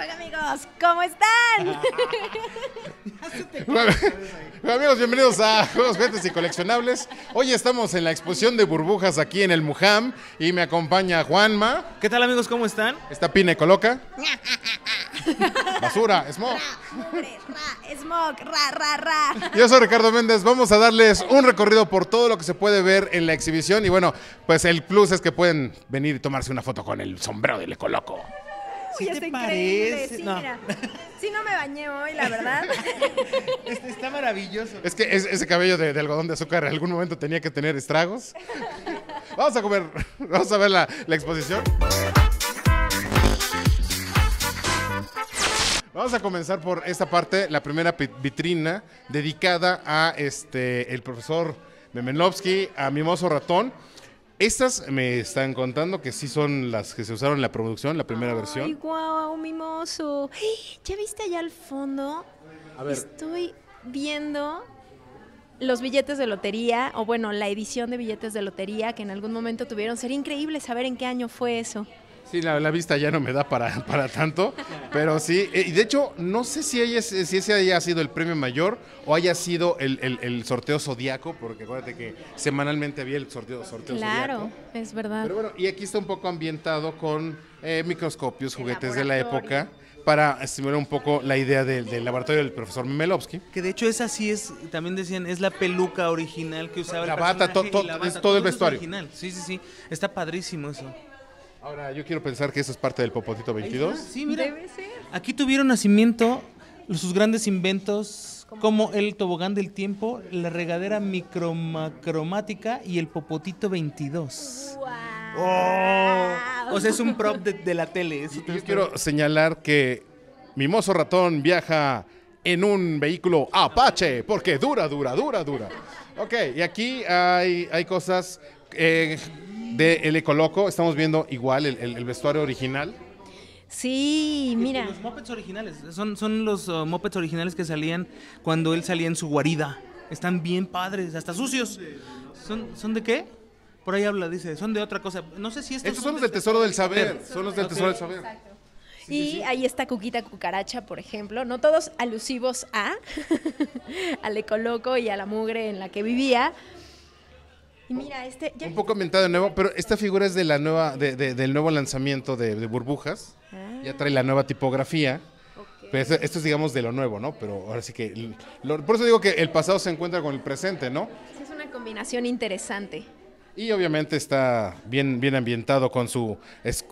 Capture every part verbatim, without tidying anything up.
Hola amigos, ¿cómo están? Bueno, amigos, bienvenidos a Juegos Juguetes y Coleccionables. Hoy estamos en la exposición de burbujas aquí en el Mujam y me acompaña Juanma. ¿Qué tal amigos, cómo están? Está Pina Ecoloca. Basura, smog. Smog, ra, ra, ra. Yo soy Ricardo Méndez, vamos a darles un recorrido por todo lo que se puede ver en la exhibición y bueno, pues el plus es que pueden venir y tomarse una foto con el sombrero del Ecoloco. ¿Sí te está parece? Sí, no. Mira, sí, no me bañé hoy, la verdad. Este está maravilloso. Es que es, ese cabello de, de algodón de azúcar en algún momento tenía que tener estragos. Vamos a comer, vamos a ver la, la exposición. Vamos a comenzar por esta parte, la primera vitrina dedicada a este el profesor Memelovski, a Mimoso Ratón. Estas me están contando que sí son las que se usaron en la producción, la primera Ay, versión. ¡Ay, guau, Mimoso! ¿Ya viste allá al fondo? A ver. Estoy viendo los billetes de lotería, o bueno, la edición de billetes de lotería que en algún momento tuvieron. Sería increíble saber en qué año fue eso. Sí, la, la vista ya no me da para, para tanto, pero sí. Y de hecho, no sé si, haya, si ese haya sido el premio mayor o haya sido el, el, el sorteo zodiaco, porque acuérdate que semanalmente había el sorteo, sorteo claro, zodiaco. Claro, es verdad. Pero bueno, y aquí está un poco ambientado con eh, microscopios, juguetes de la época, para estimular un poco la idea del, del laboratorio del profesor Memelovski. Que de hecho esa sí es, también decían, es la peluca original que usaba la el bata, to, to, la bata, es todo, todo el vestuario. Original. Sí, sí, sí, está padrísimo eso. Ahora, yo quiero pensar que eso es parte del Popotito veintidós. Sí, mira, debe ser. Aquí tuvieron nacimiento sus grandes inventos como el tobogán del tiempo, la regadera micromacromática y el Popotito veintidós. ¡Wow! Oh, o sea, es un prop de, de la tele. Eso yo yo quiero señalar que Mimoso Ratón viaja en un vehículo Apache porque dura, dura, dura, dura. Ok, y aquí hay, hay cosas... Eh, de El Ecoloco, estamos viendo igual el, el, el vestuario original. Sí, mira. Los mopeds originales, son, son los uh, mopeds originales que salían cuando él salía en su guarida. Están bien padres, hasta sucios. ¿Son, son de qué? Por ahí habla, dice, son de otra cosa. No sé si estos, estos son, son los del Tesoro del Saber. Son los del okay. Tesoro del Saber. Exacto. Sí, y sí, ahí está Cuquita Cucaracha, por ejemplo, no todos alusivos a al Ecoloco y a la mugre en la que vivía. Y mira, este, ya... Un poco ambientado de nuevo, pero esta figura es de la nueva, de, de, del nuevo lanzamiento de, de burbujas. Ah. Ya trae la nueva tipografía. Okay. Pero esto, esto es, digamos, de lo nuevo, ¿no? Pero ahora sí que... Lo, por eso digo que el pasado se encuentra con el presente, ¿no? Es una combinación interesante. Y obviamente está bien, bien ambientado con su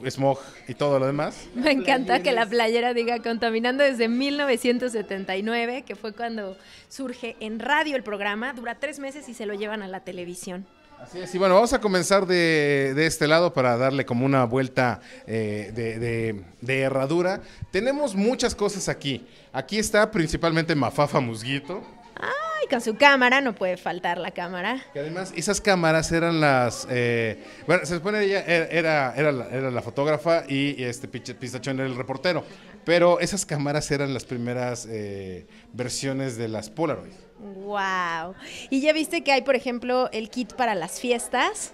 smog y todo lo demás. Me encanta que la playera diga Contaminando desde mil novecientos setenta y nueve, que fue cuando surge en radio el programa. Dura tres meses y se lo llevan a la televisión. Así es, y bueno, vamos a comenzar de, de este lado para darle como una vuelta eh, de, de, de herradura. Tenemos muchas cosas aquí. Aquí está principalmente Mafafa Musguito. Ay, con su cámara, no puede faltar la cámara. Que además, esas cámaras eran las... Eh, bueno, se supone ella era, era, era, la, era la fotógrafa y, y este Pistachón era el reportero. Pero esas cámaras eran las primeras eh, versiones de las Polaroid. Wow. Y ya viste que hay, por ejemplo, el kit para las fiestas,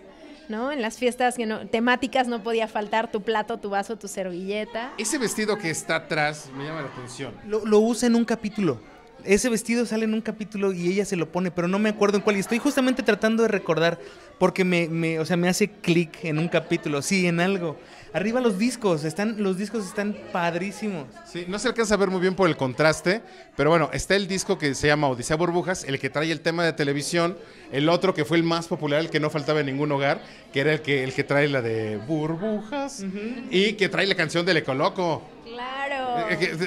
¿no? En las fiestas que no, temáticas no podía faltar tu plato, tu vaso, tu servilleta. Ese vestido que está atrás me llama la atención. Lo, lo usa en un capítulo. Ese vestido sale en un capítulo y ella se lo pone, pero no me acuerdo en cuál. Y estoy justamente tratando de recordar porque me, me, o sea, me hace clic en un capítulo, sí, en algo. Arriba los discos, están, los discos están padrísimos. Sí, no se alcanza a ver muy bien por el contraste, pero bueno, está el disco que se llama Odisea Burbujas, el que trae el tema de televisión, el otro que fue el más popular, el que no faltaba en ningún hogar, que era el que, el que trae la de burbujas uh-huh. y que trae la canción del Ecoloco. Claro.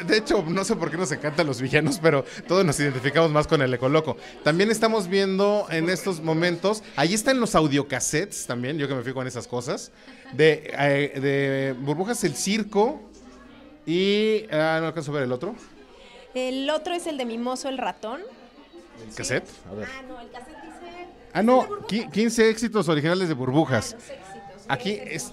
De hecho, no sé por qué nos encantan los villanos, pero todos nos identificamos más con el Ecoloco. También estamos viendo en estos momentos, ahí están los audiocassettes también, yo que me fijo en esas cosas, de, eh, de Burbujas el Circo y... Ah, no alcanzo a ver el otro. El otro es el de Mimoso el Ratón. ¿El sí. cassette? A ver. Ah, no, el cassette dice... Ah, no, quince éxitos originales de Burbujas. Ah, los éxitos. Aquí es...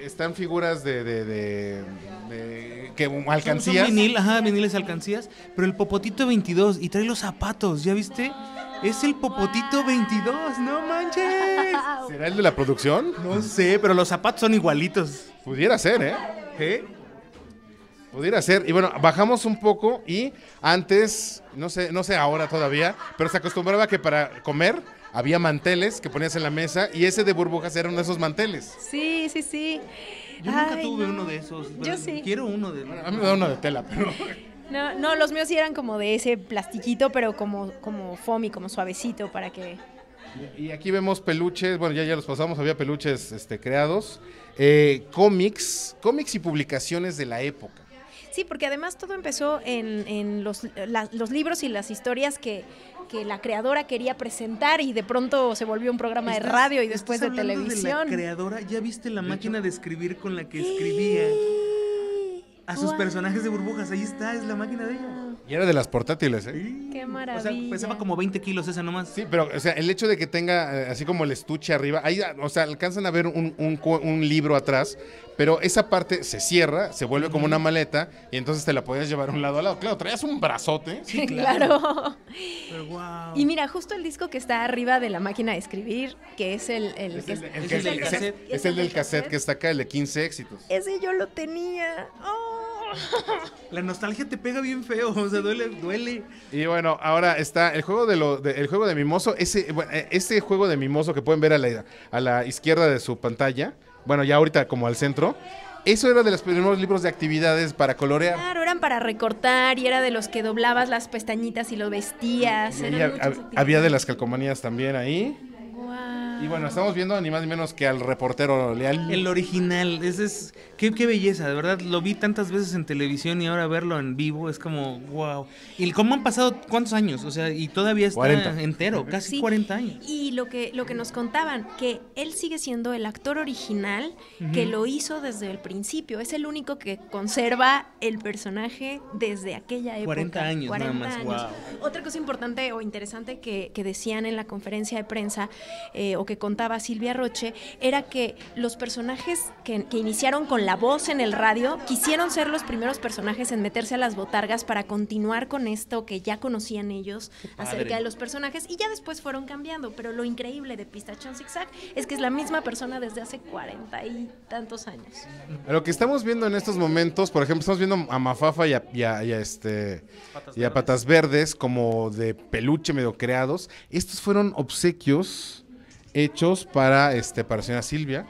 Están figuras de, de, de, de que alcancías. Son vinil, ajá, viniles alcancías, pero el Popotito veintidós y trae los zapatos, ¿ya viste? Es el Popotito veintidós, no manches. ¿Será el de la producción? No sé, pero los zapatos son igualitos. Pudiera ser, ¿eh? ¿Eh? Pudiera ser. Y bueno, bajamos un poco y antes, no sé, no sé ahora todavía, pero se acostumbraba que para comer había manteles que ponías en la mesa y ese de burbujas era uno de esos manteles. Sí, sí, sí. Yo Ay, nunca tuve no. uno de esos. Yo sí. Quiero uno de... Bueno, a mí me da uno de tela, pero... No, no, los míos sí eran como de ese plastiquito, pero como, como foamy, como suavecito para que... Y aquí vemos peluches, bueno, ya, ya los pasamos, había peluches este, creados, eh, cómics, cómics y publicaciones de la época. Sí, porque además todo empezó en, en los, la, los libros y las historias que, que la creadora quería presentar y de pronto se volvió un programa de radio y después de televisión. De la creadora, ¿ya viste la máquina de escribir con la que escribía? A sus wow. personajes de burbujas, ahí está, es la máquina de ella. Y era de las portátiles, ¿eh? Sí. Qué maravilla. O sea, pesaba como veinte kilos esa nomás. Sí, pero o sea, el hecho de que tenga así como el estuche arriba, ahí, o sea, alcanzan a ver un, un, un libro atrás, pero esa parte se cierra, se vuelve uh-huh. como una maleta y entonces te la podías llevar de un lado a lado. Claro, traías un brazote. Sí, claro. claro. Pero wow. Y mira, justo el disco que está arriba de la máquina de escribir, que es el... el es, que, el, el, es, que, es el del cassette. Es, es el, el del cassette, cassette que está acá, el de quince éxitos. Ese yo lo tenía. ¡Oh! La nostalgia te pega bien feo, o sea, duele, duele. Y bueno, ahora está el juego de, lo, de el juego de Mimoso, ese, bueno, ese juego de Mimoso que pueden ver a la, a la izquierda de su pantalla, bueno, ya ahorita como al centro. Eso era de los primeros libros de actividades para colorear. Claro, eran para recortar y era de los que doblabas las pestañitas y lo vestías. Y eran había, había de las calcomanías también ahí. Wow. Y bueno, estamos viendo ni más ni menos que al reportero leal. El original, ese es qué, qué belleza, de verdad, lo vi tantas veces en televisión y ahora verlo en vivo es como wow. Y cómo han pasado cuántos años, o sea, y todavía está cuarenta. Entero, casi sí. cuarenta años. Y lo que, lo que nos contaban, que él sigue siendo el actor original uh-huh. que lo hizo desde el principio, es el único que conserva el personaje desde aquella época. cuarenta años, cuarenta nada más, años. Wow. Otra cosa importante o interesante que, que decían en la conferencia de prensa, Eh, o que contaba Silvia Roche, era que los personajes que, que iniciaron con la voz en el radio quisieron ser los primeros personajes en meterse a las botargas para continuar con esto que ya conocían ellos acerca de los personajes y ya después fueron cambiando, pero lo increíble de Pistachón Zig Zag es que es la misma persona desde hace cuarenta y tantos años. Lo que estamos viendo en estos momentos, por ejemplo, estamos viendo a Mafafa y a, y a, y a, este, Patas, y a Patas Verdes como de peluche medio creados. Estos fueron obsequios hechos para, este, para señora Silvia.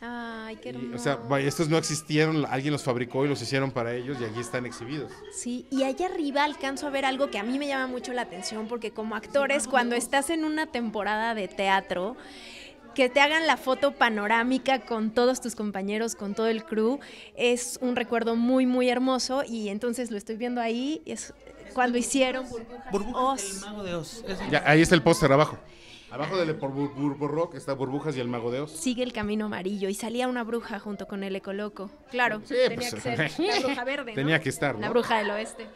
Ay, qué hermoso. Y, o sea, estos no existieron, alguien los fabricó y los hicieron para ellos y aquí están exhibidos. Sí, y allá arriba alcanzo a ver algo que a mí me llama mucho la atención porque como actores, sí, cuando estás en una temporada de teatro, que te hagan la foto panorámica con todos tus compañeros, con todo el crew, es un recuerdo muy, muy hermoso y entonces lo estoy viendo ahí, es cuando hicieron Burbujas, Burbujas Oz. El Mago de Oz. Es el... Ya, ahí está el póster abajo. Abajo del Burburrock bur bur está Burbujas y el Mago de Oz. Sigue el camino amarillo y salía una bruja junto con el Ecoloco. Claro, sí, tenía pues, que ser la bruja verde, ¿no? Tenía que estar, ¿no? La bruja del oeste.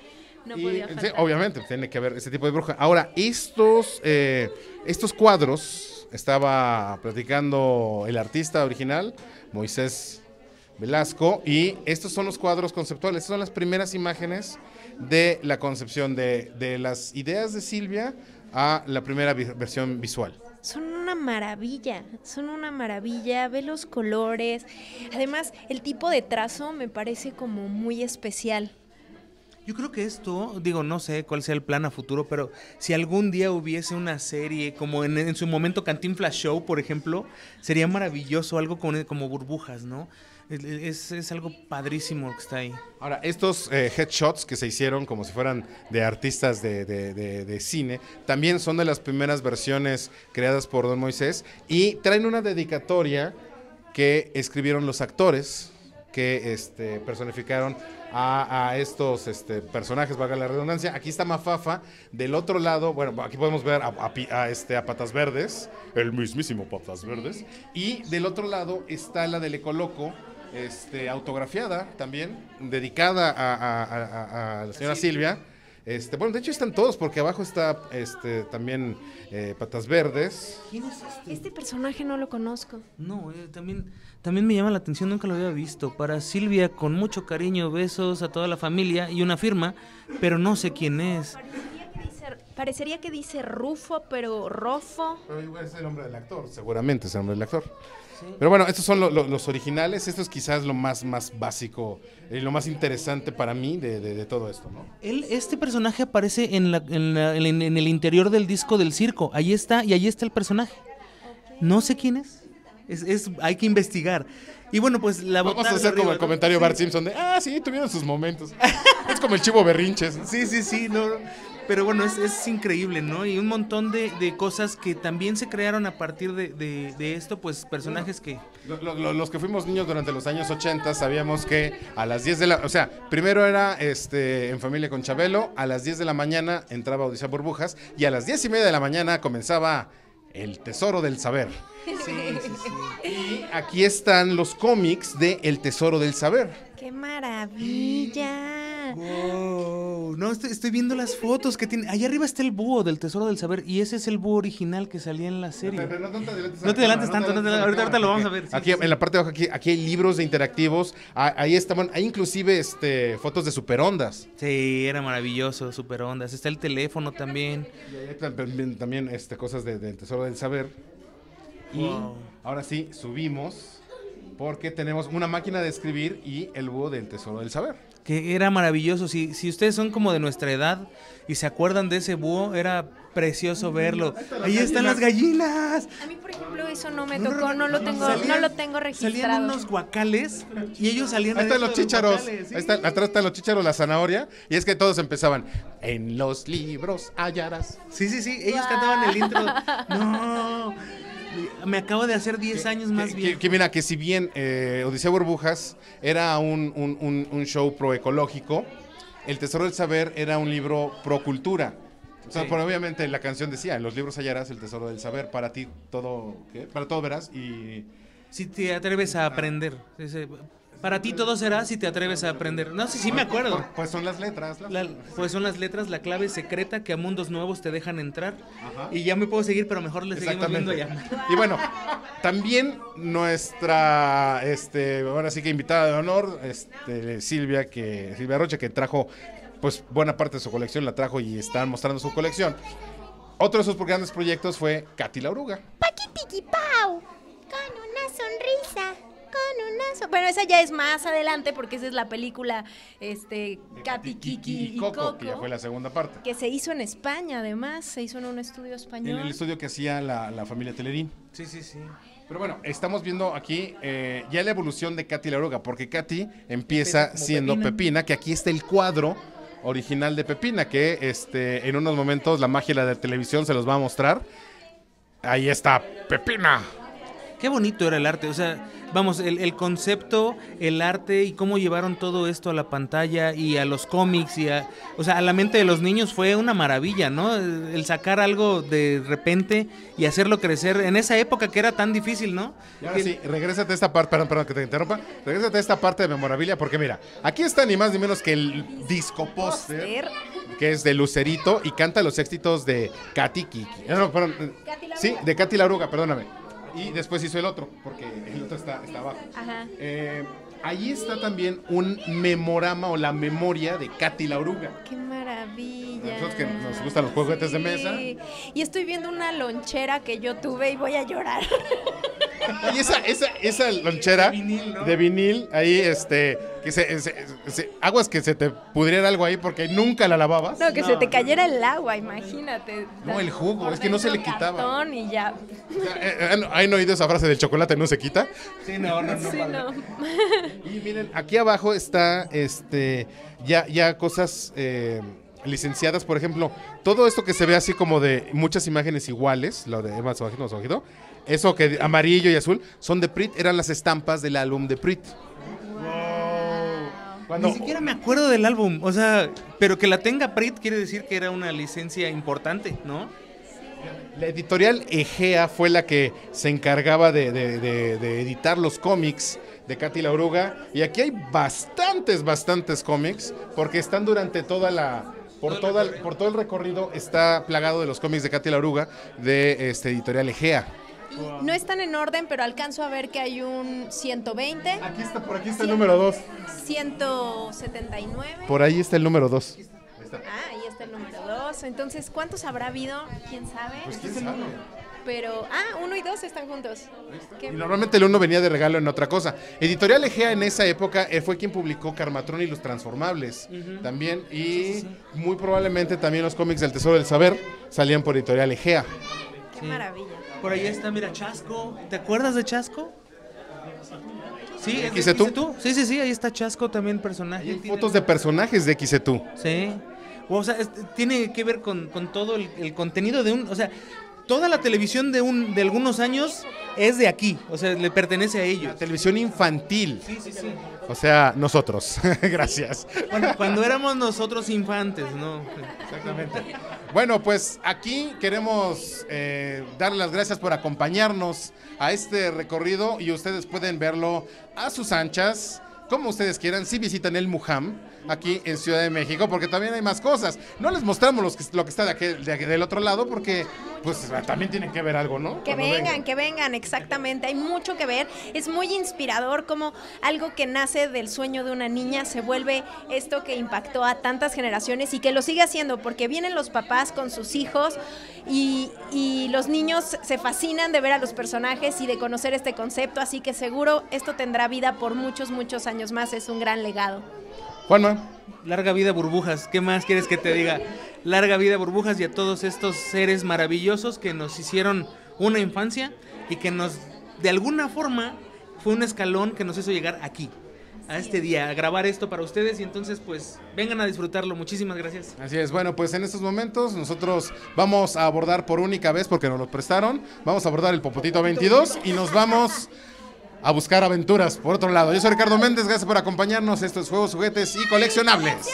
No y, podía faltar. Sí, obviamente, tiene que haber ese tipo de bruja. Ahora, estos, eh, estos cuadros, estaba platicando el artista original, Moisés Velasco, y estos son los cuadros conceptuales. Estas son las primeras imágenes de la concepción de, de las ideas de Silvia a la primera vi- versión visual. Son una maravilla, son una maravilla, ve los colores. Además, el tipo de trazo me parece como muy especial. Yo creo que esto, digo, no sé cuál sea el plan a futuro, pero si algún día hubiese una serie, como en, en su momento Cantinflas Show, por ejemplo, sería maravilloso algo con, como Burbujas, ¿no? Es, es algo padrísimo que está ahí. Ahora, estos eh, headshots que se hicieron como si fueran de artistas de, de, de, de cine, también son de las primeras versiones creadas por Don Moisés y traen una dedicatoria que escribieron los actores que este, personificaron a, a estos este, personajes, valga la redundancia. Aquí está Mafafa, del otro lado, bueno, aquí podemos ver a, a, a, este, a Patas Verdes, el mismísimo Patas Verdes, y del otro lado está la del Ecoloco, Este, autografiada también, dedicada a, a, a, a la señora Silvia. Este, bueno, de hecho están todos, porque abajo está este, también eh, Patas Verdes. ¿Quién es este? Este personaje no lo conozco. No, eh, también, también me llama la atención, nunca lo había visto. Para Silvia, con mucho cariño, besos a toda la familia y una firma, pero no sé quién es. Parecería que dice Rufo, pero Rofo. Pero igual es el nombre del actor, seguramente es el nombre del actor. Sí. Pero bueno, estos son lo, lo, los originales. Esto es quizás lo más, más básico y lo más interesante para mí de, de, de todo esto, ¿no? Él, este personaje aparece en, la, en, la, en, en el interior del disco del circo. Ahí está, y ahí está el personaje. No sé quién es. Es, es hay que investigar. Y bueno, pues la vamos a hacer arriba, como ¿no? el comentario Bart Simpson de, ah, sí, tuvieron sus momentos. Es como el chivo berrinches, ¿no? Sí, sí, sí, no... Pero bueno, es, es increíble, ¿no? Y un montón de, de cosas que también se crearon a partir de, de, de esto, pues personajes que... Lo, lo, lo, los que fuimos niños durante los años ochenta sabíamos que a las diez de la... O sea, primero era este en Familia con Chabelo, a las diez de la mañana entraba Odisea Burbujas y a las diez y media de la mañana comenzaba el Tesoro del Saber. Sí, sí, sí. Y aquí están los cómics de El Tesoro del Saber. ¡Qué maravilla! Wow. No, estoy, estoy viendo las fotos que tiene. Allá arriba está el búho del Tesoro del Saber. Y ese es el búho original que salía en la serie. Pero, pero no, no te adelantes, no te adelantes cámara, tanto, no te adelantes, ahorita, ahorita lo vamos a ver. Sí, aquí sí. En la parte de abajo, aquí, aquí hay libros de interactivos. Ahí estaban, hay inclusive este, fotos de Super Ondas. Sí, era maravilloso, Super Ondas. Está el teléfono también. Y ahí también, también este, cosas del de, de Tesoro del Saber. Wow. Y ahora sí, subimos. Porque tenemos una máquina de escribir y el búho del Tesoro del Saber. Que era maravilloso. Si, si ustedes son como de nuestra edad y se acuerdan de ese búho, era precioso mm, verlo. Ahí están las gallinas. A mí, por ejemplo, eso no me tocó, no lo tengo, salían, no lo tengo registrado. Salían unos guacales y ellos salían. Ahí están los chícharos. Guacales, ¿sí? Ahí están, atrás están los chícharos, la zanahoria. Y es que todos empezaban, en los libros hallarás. Sí, sí, sí, ellos wow. cantaban el intro. No. Me acabo de hacer diez años más que, bien. Que, que mira, que si bien eh, Odisea Burbujas era un, un, un, un show proecológico, El Tesoro del Saber era un libro pro cultura. O sea, sí. Pues, obviamente la canción decía, en los libros hallarás el tesoro del saber, para ti todo, ¿qué? Para todo verás y... Si te atreves a aprender. Para ti todo será si te atreves a aprender. No sé, sí, sí me acuerdo. Pues son las letras. Las... La, pues son las letras, la clave secreta que a mundos nuevos te dejan entrar. Ajá. Y ya me puedo seguir, pero mejor les seguimos viendo allá. Y bueno, también nuestra, este, ahora sí que invitada de honor, este, Silvia, que, Silvia Roche, que trajo, pues buena parte de su colección, la trajo y están mostrando su colección. Otro de sus grandes proyectos fue Katy la Oruga. Paqui piqui pau, con una sonrisa. Bueno, esa ya es más adelante porque esa es la película este Katy, Kiki y Coco, que ya fue la segunda parte. Que se hizo en España, además, se hizo en un estudio español. En el estudio que hacía la, la familia Telerín. Sí, sí, sí. Pero bueno, estamos viendo aquí eh, ya la evolución de Katy la Oruga, porque Katy empieza Pepina, siendo Pepina. Pepina, que aquí está el cuadro original de Pepina, que este en unos momentos la magia de la televisión se los va a mostrar. Ahí está Pepina. Qué bonito era el arte, o sea, vamos, el, el concepto, el arte y cómo llevaron todo esto a la pantalla y a los cómics y a, o sea, a la mente de los niños fue una maravilla, ¿no? El sacar algo de repente y hacerlo crecer en esa época que era tan difícil, ¿no? Y ahora el... sí, regrésate a esta parte, perdón, perdón que te interrumpa, regrésate a esta parte de memorabilia porque mira, aquí está ni más ni menos que el disco póster, que es de Lucerito y canta los éxitos de Katy Kiki, no, no, perdón, sí, de Katy la Oruga, perdóname. Y después hizo el otro, porque el otro está, está abajo. Ajá. Eh, ahí está también un memorama o la memoria de Katy la Oruga. ¡Qué maravilla! Nosotros que nos gustan los juguetes sí. de mesa. Y estoy viendo una lonchera que yo tuve y voy a llorar. Y esa, esa, esa lonchera de vinil, ¿no? de vinil ahí este... Que se, se, se, aguas que se te pudriera algo ahí porque nunca la lavabas. No, que no, se te cayera el agua, imagínate. No, el jugo, es que no se le quitaba. Y ya. ¿Han oído esa frase del chocolate no se quita? Sí, no, no, no. Sí, no. Y miren, aquí abajo está este ya, ya cosas eh, licenciadas, por ejemplo, todo esto que se ve así como de muchas imágenes iguales, lo de más ojito, más ojito, eso que amarillo y azul, son de Prit, eran las estampas del álbum de Prit. Cuando... Ni siquiera me acuerdo del álbum, o sea, pero que la tenga Prit quiere decir que era una licencia importante, ¿no? La editorial Egea fue la que se encargaba de, de, de, de editar los cómics de Katy la Oruga y aquí hay bastantes, bastantes cómics porque están durante toda la... Por, todo toda, por todo el recorrido está plagado de los cómics de Katy la Oruga de este, editorial Egea. Wow. No están en orden, pero alcanzo a ver que hay un ciento veinte. Aquí está, por aquí está cien, el número dos. ciento setenta y nueve. Por ahí está el número dos. Ah, ahí está el número dos. Entonces, ¿cuántos habrá habido? ¿Quién sabe? Pues quién sabe. pero... Ah, uno y dos están juntos. Y normalmente el uno venía de regalo en otra cosa. Editorial Egea en esa época eh, fue quien publicó Carmatron y los Transformables, uh-huh, también. Y sí, sí, sí. muy probablemente también los cómics del Tesoro del Saber salían por Editorial Egea. Qué sí. maravilla. Por ahí está, mira, Chasco. ¿Te acuerdas de Chasco? Sí, es de Xetú. Xetú. Sí, sí, sí, ahí está Chasco también, personaje. Hay fotos de personajes de Xetú. Sí. O sea, es, tiene que ver con, con todo el, el contenido de un... O sea, toda la televisión de un de algunos años es de aquí. O sea, le pertenece a ellos. La televisión infantil. Sí, sí, sí. O sea, nosotros. Gracias. Bueno, cuando éramos nosotros infantes, ¿no? Exactamente. Bueno, pues aquí queremos eh, dar las gracias por acompañarnos a este recorrido y ustedes pueden verlo a sus anchas, como ustedes quieran, si visitan el Mujam aquí en Ciudad de México, porque también hay más cosas. No les mostramos los que, lo que está de aquel, de aquel, del otro lado, porque pues también tienen que ver algo, ¿no? Que vengan, vengan, que vengan, exactamente. Hay mucho que ver. Es muy inspirador como algo que nace del sueño de una niña se vuelve esto que impactó a tantas generaciones y que lo sigue haciendo, porque vienen los papás con sus hijos y, y los niños se fascinan de ver a los personajes y de conocer este concepto, así que seguro esto tendrá vida por muchos, muchos años más. Es un gran legado. Juanma, larga vida Burbujas, ¿qué más quieres que te diga? Larga vida Burbujas y a todos estos seres maravillosos que nos hicieron una infancia y que nos, de alguna forma, fue un escalón que nos hizo llegar aquí, a este día, a grabar esto para ustedes, y entonces pues vengan a disfrutarlo. Muchísimas gracias. Así es, bueno, pues en estos momentos nosotros vamos a abordar por única vez, porque nos lo prestaron, vamos a abordar el Popotito veintidós y nos vamos... a buscar aventuras por otro lado. Yo soy Ricardo Méndez, gracias por acompañarnos. Esto es Juegos, Juguetes y Coleccionables.